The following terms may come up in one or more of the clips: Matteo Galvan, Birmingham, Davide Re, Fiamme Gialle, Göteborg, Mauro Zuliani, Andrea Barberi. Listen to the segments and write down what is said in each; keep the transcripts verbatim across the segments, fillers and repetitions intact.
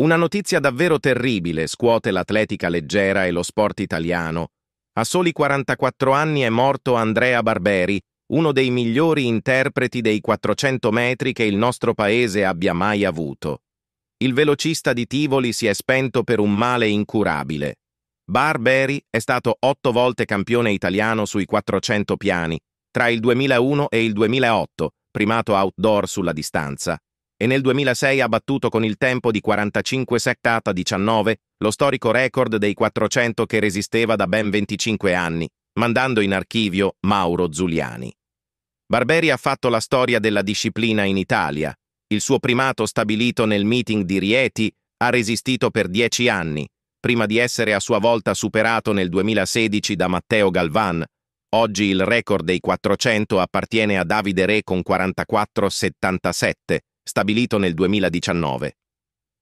Una notizia davvero terribile scuote l'atletica leggera e lo sport italiano. A soli quarantaquattro anni è morto Andrea Barberi, uno dei migliori interpreti dei quattrocento metri che il nostro paese abbia mai avuto. Il velocista di Tivoli si è spento per un male incurabile. Barberi è stato otto volte campione italiano sui quattrocento piani, tra il duemilauno e il duemilaotto, primato outdoor sulla distanza, e nel duemilasei ha battuto con il tempo di quarantacinque settanta diciannove lo storico record dei quattrocento che resisteva da ben venticinque anni, mandando in archivio Mauro Zuliani. Barberi ha fatto la storia della disciplina in Italia. Il suo primato stabilito nel meeting di Rieti ha resistito per dieci anni, prima di essere a sua volta superato nel duemilasedici da Matteo Galvan. Oggi il record dei quattrocento appartiene a Davide Re con quarantaquattro settantasette, stabilito nel duemiladiciannove.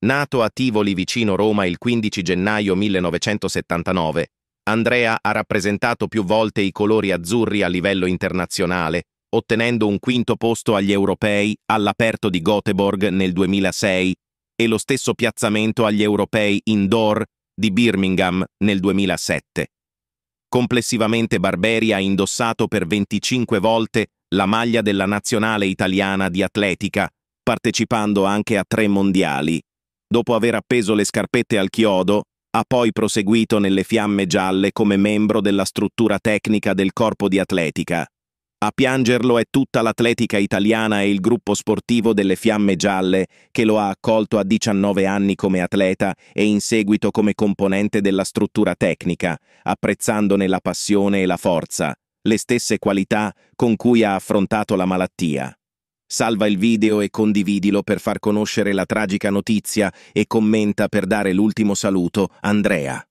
Nato a Tivoli vicino Roma il quindici gennaio millenovecentosettantanove, Andrea ha rappresentato più volte i colori azzurri a livello internazionale, ottenendo un quinto posto agli europei all'aperto di Göteborg nel duemilasei e lo stesso piazzamento agli europei indoor di Birmingham nel duemilasette. Complessivamente Barberi ha indossato per venticinque volte la maglia della nazionale italiana di atletica, partecipando anche a tre mondiali. Dopo aver appeso le scarpette al chiodo, ha poi proseguito nelle Fiamme Gialle come membro della struttura tecnica del corpo di atletica. A piangerlo è tutta l'atletica italiana e il gruppo sportivo delle Fiamme Gialle, che lo ha accolto a diciannove anni come atleta e in seguito come componente della struttura tecnica, apprezzandone la passione e la forza, le stesse qualità con cui ha affrontato la malattia. Salva il video e condividilo per far conoscere la tragica notizia e commenta per dare l'ultimo saluto, Andrea.